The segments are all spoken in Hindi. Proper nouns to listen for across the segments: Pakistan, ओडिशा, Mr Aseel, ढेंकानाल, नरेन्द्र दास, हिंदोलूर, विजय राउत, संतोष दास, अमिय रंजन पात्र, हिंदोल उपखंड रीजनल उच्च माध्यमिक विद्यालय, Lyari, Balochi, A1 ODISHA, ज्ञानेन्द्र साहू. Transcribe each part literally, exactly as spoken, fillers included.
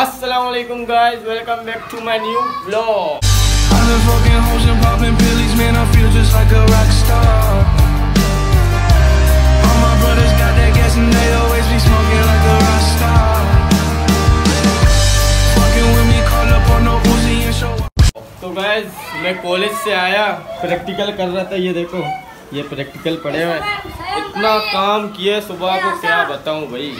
अस्सलाम वालेकुम guys, welcome back to my new vlog. तो गाइस मैं कॉलेज से आया, प्रैक्टिकल कर रहा था। ये देखो, ये प्रैक्टिकल पड़े हुए, इतना काम किया सुबह को, क्या बताऊं भाई।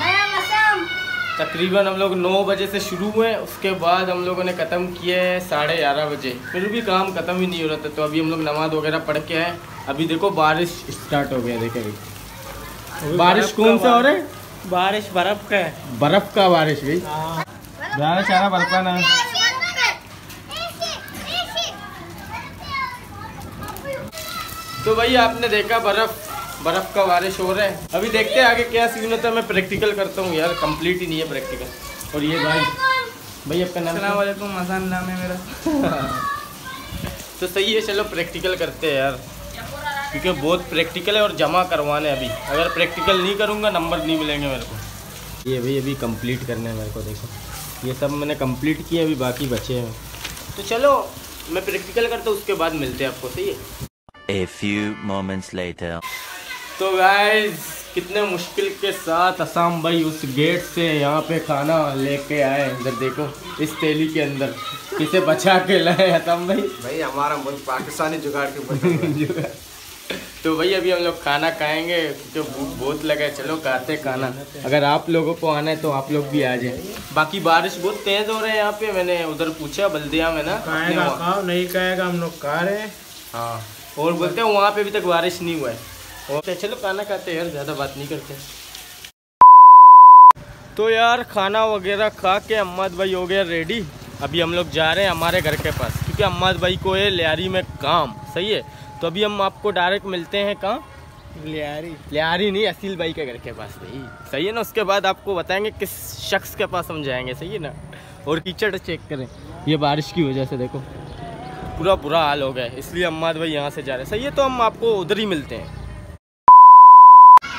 तकरीबन हम लोग नौ बजे से शुरू हुए, उसके बाद हम लोगों ने ख़त्म किए साढ़े ग्यारह बजे, फिर भी काम ख़त्म ही नहीं हो रहा था। तो अभी हम लोग नमाज वगैरह पढ़ के आए। अभी देखो बारिश स्टार्ट हो गया, देखे अभी बारिश कौन सा हो रहा है, बारिश बर्फ़ का है, बर्फ़ का बारिश भाई, ज़्यादा सारा बर्फ़ ना। तो भाई आपने देखा बर्फ़ बर्फ़ का बारिश हो रहा है। अभी देखते हैं आगे क्या सीन होता है। मैं प्रैक्टिकल करता हूँ यार, कंप्लीट ही नहीं है प्रैक्टिकल। और ये भाई भाई आपका नाम? अस्सलाम वालेकुम, मसान नाम है मेरा। तो सही है, चलो प्रैक्टिकल करते हैं यार, क्योंकि बहुत प्रैक्टिकल है और जमा करवाने हैं। अभी अगर प्रैक्टिकल नहीं करूँगा नंबर नहीं मिलेंगे मेरे को। ये भाई अभी कम्प्लीट करने हैं मेरे को, देखो ये सब मैंने कम्प्लीट किया, अभी बाकी बचे हैं। तो चलो मैं प्रैक्टिकल करता हूँ, उसके बाद मिलते हैं आपको। सही है। A few moments later. तो गाइज कितने मुश्किल के साथ असम भाई उस गेट से यहाँ पे खाना लेके आए। इधर देखो इस तेली के अंदर किसे बचा के लाए असम भाई। भाई हमारा मुल्क पाकिस्तानी जुगाड़ के बना। तो भाई अभी हम लोग खाना खाएंगे क्योंकि भूख बहुत लगा है। चलो खाते खाना। अगर आप लोगों को आना है तो आप लोग भी आ जाए। बाकी बारिश बहुत तेज़ हो रहा है यहाँ पे। मैंने उधर पूछा बल्दिया में ना, खाएगा खाओ नहीं खाएगा, हम लोग खा रहे हैं। हाँ, और बोलते हैं वहाँ पे अभी तक बारिश नहीं हुआ है। और चलो खाना खाते हैं यार, ज़्यादा बात नहीं करते। तो यार खाना वगैरह खा के अम्माद भाई हो गया रेडी। अभी हम लोग जा रहे हैं हमारे घर के पास, क्योंकि अम्माद भाई को है लियारी में काम। सही है। तो अभी हम आपको डायरेक्ट मिलते हैं कहाँ? लियारी। लियारी नहीं, असील भाई के घर के पास। सही सही है ना। उसके बाद आपको बताएंगे किस शख्स के पास हम जाएँगे। सही है ना। और कीचड़ चेक करें, ये बारिश की वजह से देखो पूरा बुरा हाल हो गया, इसलिए अम्माद भाई यहाँ से जा रहे हैं। सही है। तो हम आपको उधर ही मिलते हैं।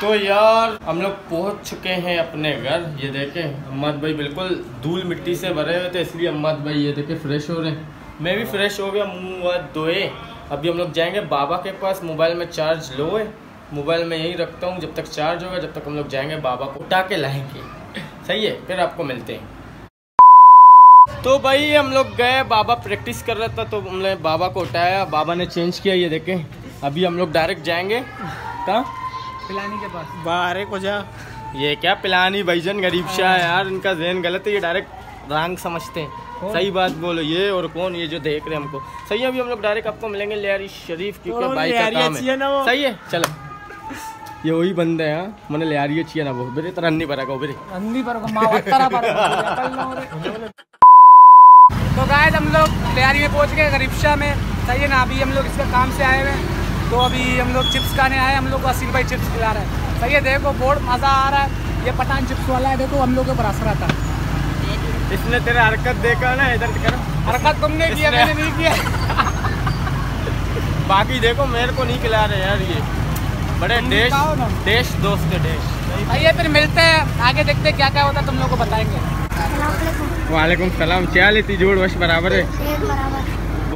तो यार हम लोग पहुँच चुके हैं अपने घर। ये देखें अम्माद भाई बिल्कुल धूल मिट्टी से भरे हुए थे, इसलिए अम्माद भाई ये देखें फ्रेश हो रहे हैं। मैं भी फ्रेश हो गया, मुँह हाथ धोए। अभी हम लोग जाएंगे बाबा के पास। मोबाइल में चार्ज लो है, मोबाइल में यहीं रखता हूँ जब तक चार्ज होगा, जब तक हम लोग जाएंगे बाबा को उठा के लाएंगे। सही है। फिर आपको मिलते हैं। तो भाई हम लोग गए, बाबा प्रैक्टिस कर रहा था तो हमने बाबा को उठाया, बाबा ने चेंज किया। ये देखें अभी हम लोग डायरेक्ट जाएंगे कहाँ? पिलानी के पास। बारे को जा, ये क्या पिलानी भाईजन गरीब शाह यार, इनका जहन गलत है, ये डायरेक्ट रंग समझते हैं। सही बात बोलो। ये और कौन ये जो देख रहे हैं हमको। सही है। अभी हम लोग डायरेक्ट आपको मिलेंगे लियारी शरीफ, क्योंकि भाई का काम है। सही है। चलो ये वही बंदा है। मैंने लियारी चाहिए ना, वो बेरे तरह अन्नी पर रखो, बेरे अन्नी पर रखो। तो गाइस हम लोग लियारी में पहुंच गए, गरीब शाह में। सही है ना। अभी हम लोग इसका काम से आए हुए हैं, तो अभी हम लोग चिप्स खाने आए। हम लोग को असील भाई चिप्स खिला रहे हैं। सही है। देखो बोर्ड मज़ा आ रहा है। ये पठान चिप्स वाला है, देखो हम लोग के ऊपर असर आता है। इसने तेरा हरकत देखा ना, इधर करो। हरकत तुमने किया, मैंने नहीं किया। बाकी देखो मेरे को नहीं खिला रहे यार, ये बड़े देश देश दोस्त देश। भाई ये फिर मिलते हैं, आगे देखते हैं क्या क्या होता है, तुम लोग को बताएंगे। वालेकुम सलाम। क्या लेती जोड़ वश बराबर है।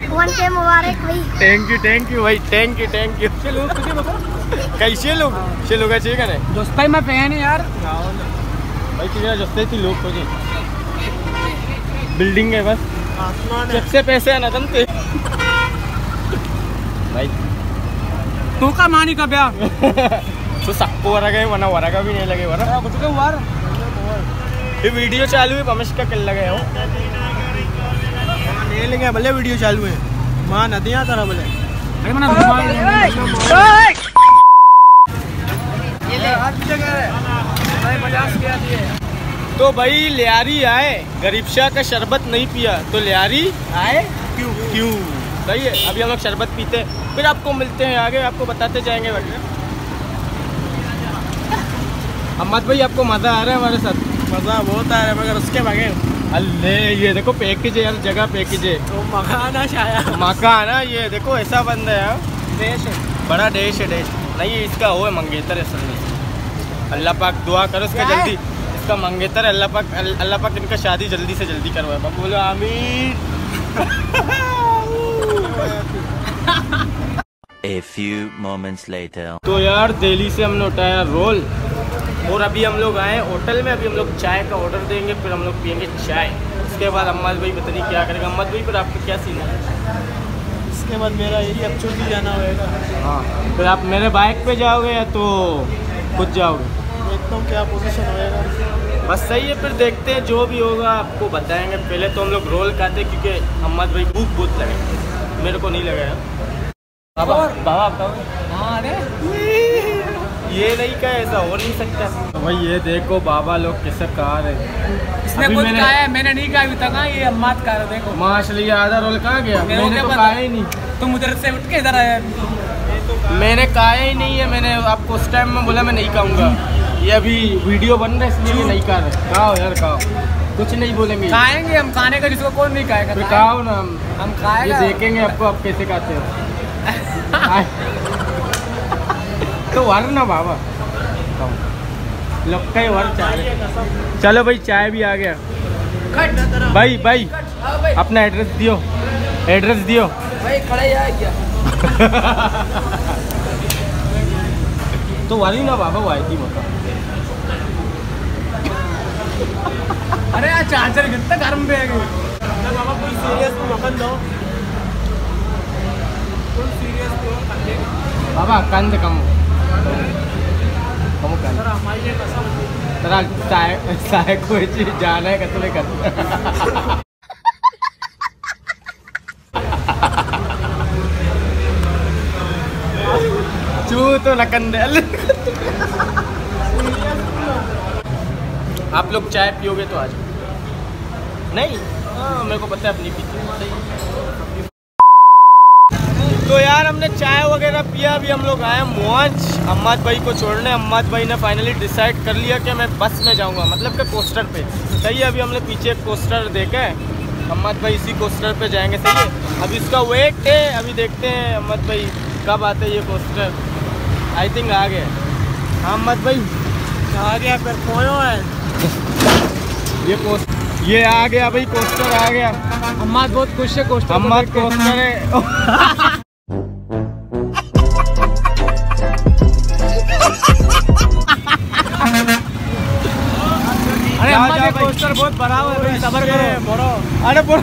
मुबारक भाई। थैंक यू थैंक यू भाई, थैंक यू थैंक यू। कैसे लोग चलो कैसे करें दोस्ताई में पहन यार भाई, तुझे दोस्ती थी लोग को जी। बिल्डिंग है बस, आसमान है, सबसे पैसे आना तुमते भाई। तू का मानी का ब्याह तो सबको वरा गए, वरना वरा का भी नहीं लगे वरा कुछ का वार। ये वीडियो चालू है, पमेश का कल लगा है लेंगे, भले वीडियो चालू है। मां नदियां तरह भले भाई मना ओए ये ले आज क्या कर रहा है भाई, पचास क्या दिए। तो भाई लियारी आए, गरीब शाह का शरबत नहीं पिया तो लियारी आए क्यों क्यों। सही है। अभी हम लोग शरबत पीते हैं, फिर आपको मिलते हैं आगे, आपको बताते जाएंगे। अहमद भाई आपको मज़ा आ रहा है हमारे साथ? मज़ा बहुत आ रहा है मगर उसके बगैर अल्ले। ये देखो पैकेज है यार, जगह पैकेज है तो मकाना शायद मकाना। ये देखो ऐसा बंदा है, देश है, बड़ा देश है देश। नहीं इसका हो है मंगेतर है। अल्लाह पाक दुआ करो इसका जल्दी, इसका मंगेतर अल्लाह पाक अल्लाह पाक इनका शादी जल्दी से जल्दी करवाए। बाबू बोलो आमीन। A few moments later. तो यार दिल्ली से हमने उठाया रोल और अभी हम लोग आए होटल में। अभी हम लोग चाय का ऑर्डर देंगे, फिर हम लोग पियेंगे चाय। उसके बाद अम्मद भाई पता नहीं क्या करेगा। अम्मद भाई पर आपका क्या सीन है? इसके बाद मेरा यही अब चोटी जाना होगा। हाँ, फिर आप मेरे बाइक पे जाओगे या तो खुद जाओगे? देखता हूँ क्या पोजीशन होगा, बस सही है, फिर देखते हैं। जो भी होगा आपको बताएंगे। पहले तो हम लोग रोल खाते क्योंकि अहमद भाई भूख बहुत लगे, मेरे को नहीं लगाया। बाबा बाबा अरे ये नहीं कहा, ऐसा हो नहीं सकता। तो भाई ये देखो बाबा लोग कैसे खा रहे। इसने कुछ खाया है, मैंने नहीं कहा अभी तक। ये अम्माद खा रहे देखो माशाल्लाह। आधा रोल कहाँ गया? मैंने तो खाया ही नहीं। तुम उधर से उठ के इधर आया। मैंने खाया ही नहीं है। मैंने आपको उस टाइम में बोला मैं नहीं खाऊंगा। ये अभी वीडियो बन रहा है इसलिए नहीं खा रहे। खाओ यार खाओ, कुछ नहीं बोलेंगे, खाएंगे हम। खाने का जिसको कौन नहीं खाएगा, फिर खाओ ना। हम हम खाएंगे, देखेंगे आपको आप कैसे खाते हो। तो वर ना बाबा लगता है वर चाय। चलो भाई चाय भी आ गया। भाई भाई अपना एड्रेस दियो, एड्रेस दियो भाई। खड़ा आ गया। तो वाली ना बाबा वो आई थी मौका। अरे यार चार्जर कितना गर्म पे है। तो बाबा कोई सीरियस मकन दो, कोई सीरियस दो बाबा। कंद कम कम कंद तेरा चाय चाय कोई चीज जाना है कसले कर। तो आप लोग चाय पियोगे तो आज नहीं? आ, मेरे को पता है आप नहीं पीते। तो यार हमने चाय वगैरह पिया। अभी हम लोग आए मौज अम्माद भाई को छोड़ने। अम्माद भाई ने फाइनली डिसाइड कर लिया कि मैं बस में जाऊंगा, मतलब कि कोस्टर पे। सही है, अभी हमने पीछे कोस्टर देखा है। अम्माद भाई इसी कोस्टर पे जाएंगे। सही है, अभी इसका वेट है। अभी देखते हैं अम्माद भाई कब आते हैं। ये कोस्टर आई थिंक आ गए। हाँ मत भाई आ गया। फिर फोन है ये कोस्ट ये आ गया भाई, कोस्टर आ गया। अम्माद बहुत खुश है कोस्टर। अम्माद कोस्टर है। अरे अम्माद ये कोस्टर बहुत बड़ा है भाई, सबर करो बोरो। अरे बोरो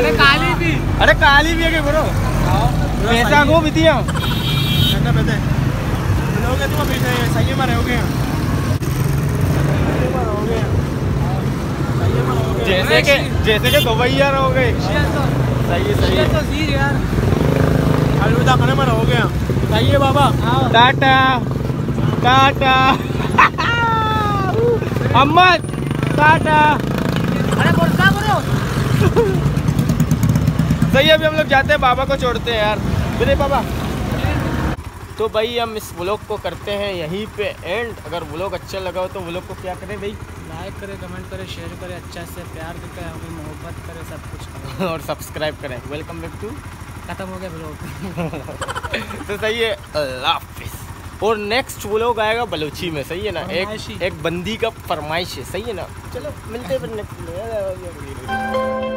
अरे काली भी, अरे काली भी है के बोरो। पैसा को बितिया ना बेटे लोगे तुम बेटे सही में रहोगे, जैसे के जैसे के दुबई यार रहोगे। सही सही तो जीर यार अलविदा करने में रहोगे। सही है बाबा, टाटा टाटा अहमद टाटा। अरे बोलता बोलो सही है। अभी हम लोग जाते हैं, बाबा को छोड़ते हैं यार। मेरे बाबा। तो भाई हम इस व्लॉग को करते हैं यहीं पे एंड। अगर व्लॉग अच्छा लगा हो तो व्लॉग को क्या करें भाई? लाइक करें, कमेंट करें, शेयर करें, अच्छा से प्यार देते हैं, हमें मोहब्बत करें, सब कुछ करें और सब्सक्राइब करें। वेलकम बैक टू खत्म हो गया व्लॉग। तो सही है, अल्लाह हाफिज़। और नेक्स्ट व्लॉग आएगा बलोची में। सही है ना, एक एक बंदी का फरमाइश है। सही है ना, चलो मिलते हैं।